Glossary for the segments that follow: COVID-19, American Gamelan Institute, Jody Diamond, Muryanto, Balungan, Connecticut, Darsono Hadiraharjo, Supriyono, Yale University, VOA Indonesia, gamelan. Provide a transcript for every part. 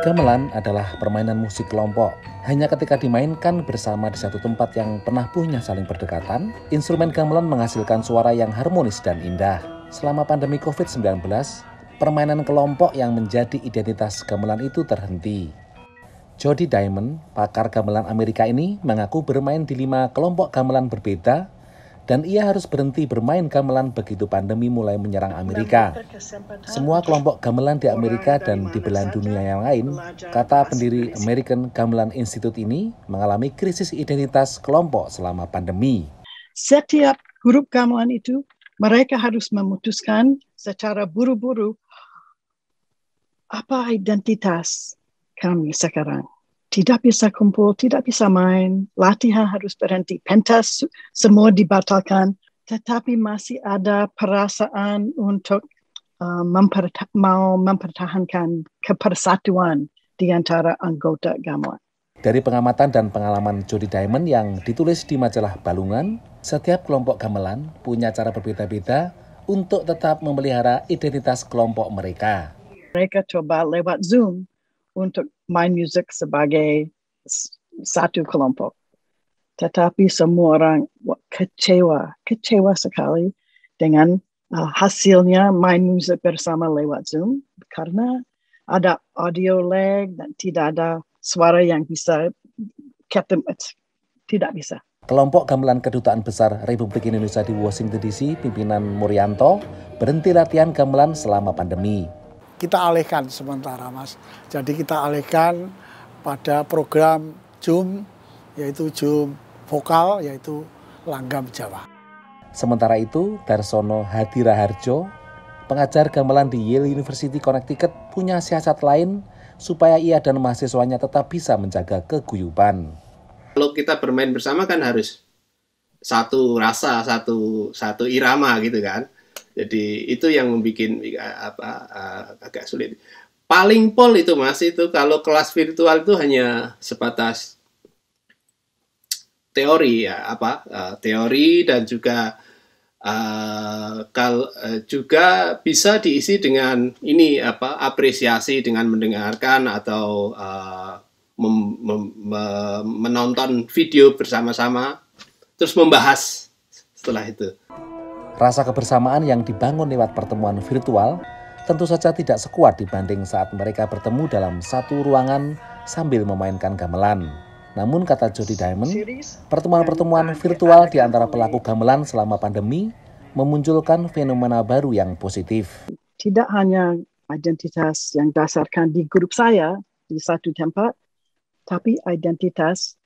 Gamelan adalah permainan musik kelompok. Hanya ketika dimainkan bersama di satu tempat yang penabuhnya saling berdekatan, instrumen gamelan menghasilkan suara yang harmonis dan indah. Selama pandemi COVID-19, permainan kelompok yang menjadi identitas gamelan itu terhenti. Jody Diamond, pakar gamelan Amerika ini, mengaku bermain di 5 kelompok gamelan berbeda dan ia harus berhenti bermain gamelan begitu pandemi mulai menyerang Amerika. Semua kelompok gamelan di Amerika dan di belahan dunia yang lain, kata pendiri American Gamelan Institute ini, mengalami krisis identitas kelompok selama pandemi. Setiap grup gamelan itu, mereka harus memutuskan secara buru-buru apa identitas kami sekarang. Tidak bisa kumpul, tidak bisa main, latihan harus berhenti, pentas semua dibatalkan, tetapi masih ada perasaan untuk mau mempertahankan kepersatuan di antara anggota gamelan. Dari pengamatan dan pengalaman Jody Diamond yang ditulis di majalah Balungan, setiap kelompok gamelan punya cara berbeda-beda untuk tetap memelihara identitas kelompok mereka. Mereka coba lewat Zoom untuk main musik sebagai satu kelompok. Tetapi semua orang kecewa sekali dengan hasilnya main musik bersama lewat Zoom karena ada audio lag dan tidak ada suara yang bisa tidak bisa. Kelompok gamelan Kedutaan Besar Republik Indonesia di Washington DC, pimpinan Muryanto, berhenti latihan gamelan selama pandemi. Kita alihkan sementara, Mas. Jadi kita alihkan pada program Zoom, yaitu Zoom vokal, yaitu langgam Jawa. Sementara itu, Darsono Hadiraharjo, pengajar gamelan di Yale University, Connecticut, punya siasat lain supaya ia dan mahasiswanya tetap bisa menjaga keguyuban. Kalau kita bermain bersama kan harus satu rasa, satu irama gitu kan. Jadi itu yang membuat agak sulit. Paling pol itu, Mas, itu kalau kelas virtual itu hanya sebatas teori ya, teori dan juga juga bisa diisi dengan ini apresiasi dengan mendengarkan atau menonton video bersama-sama terus membahas setelah itu. Rasa kebersamaan yang dibangun lewat pertemuan virtual tentu saja tidak sekuat dibanding saat mereka bertemu dalam satu ruangan sambil memainkan gamelan. Namun kata Jody Diamond, pertemuan-pertemuan virtual di antara pelaku gamelan selama pandemi memunculkan fenomena baru yang positif. Tidak hanya identitas yang dasarkan di grup saya di satu tempat, tapi identitas,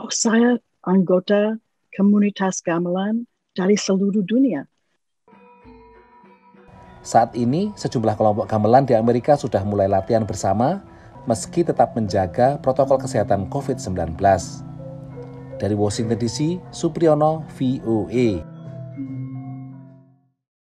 oh saya anggota komunitas gamelan dari seluruh dunia. Saat ini, sejumlah kelompok gamelan di Amerika sudah mulai latihan bersama, meski tetap menjaga protokol kesehatan COVID-19. Dari Washington DC, Supriyono, VOA.